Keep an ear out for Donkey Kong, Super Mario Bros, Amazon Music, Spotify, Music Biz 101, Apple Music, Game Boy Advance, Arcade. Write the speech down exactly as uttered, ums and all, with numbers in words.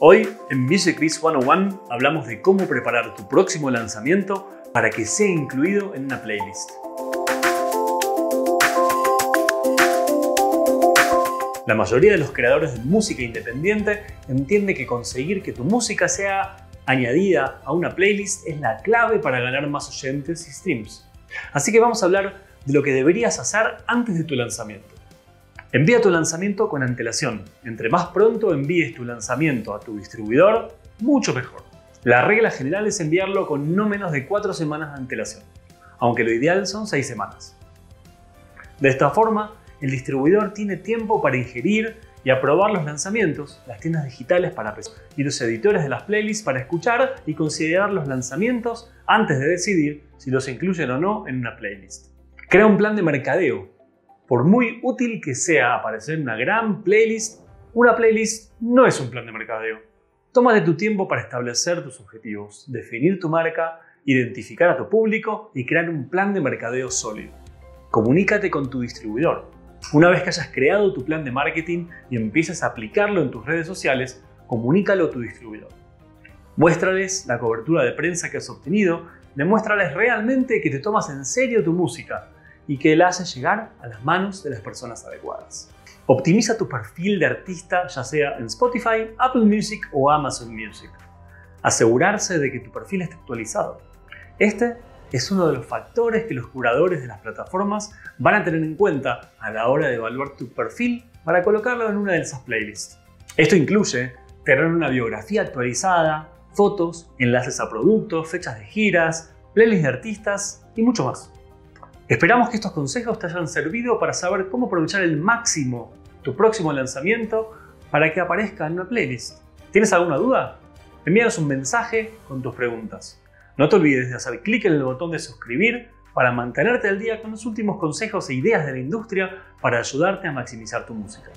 Hoy en Music Biz ciento uno hablamos de cómo preparar tu próximo lanzamiento para que sea incluido en una playlist. La mayoría de los creadores de música independiente entiende que conseguir que tu música sea añadida a una playlist es la clave para ganar más oyentes y streams. Así que vamos a hablar de lo que deberías hacer antes de tu lanzamiento. Envía tu lanzamiento con antelación. Entre más pronto envíes tu lanzamiento a tu distribuidor, mucho mejor. La regla general es enviarlo con no menos de cuatro semanas de antelación, aunque lo ideal son seis semanas. De esta forma, el distribuidor tiene tiempo para ingerir y aprobar los lanzamientos, las tiendas digitales para pesar y los editores de las playlists para escuchar y considerar los lanzamientos antes de decidir si los incluyen o no en una playlist. Crea un plan de mercadeo. Por muy útil que sea aparecer en una gran playlist, una playlist no es un plan de mercadeo. Tómate tu tiempo para establecer tus objetivos, definir tu marca, identificar a tu público y crear un plan de mercadeo sólido. Comunícate con tu distribuidor. Una vez que hayas creado tu plan de marketing y empieces a aplicarlo en tus redes sociales, comunícalo a tu distribuidor. Muéstrales la cobertura de prensa que has obtenido, demuéstrales realmente que te tomas en serio tu música y que la haces llegar a las manos de las personas adecuadas. Optimiza tu perfil de artista, ya sea en Spotify, Apple Music o Amazon Music. Asegurarse de que tu perfil esté actualizado. Este es uno de los factores que los curadores de las plataformas van a tener en cuenta a la hora de evaluar tu perfil para colocarlo en una de esas playlists. Esto incluye tener una biografía actualizada, fotos, enlaces a productos, fechas de giras, playlists de artistas y mucho más. Esperamos que estos consejos te hayan servido para saber cómo aprovechar al máximo tu próximo lanzamiento para que aparezca en una playlist. ¿Tienes alguna duda? Envíanos un mensaje con tus preguntas. No te olvides de hacer clic en el botón de suscribir para mantenerte al día con los últimos consejos e ideas de la industria para ayudarte a maximizar tu música.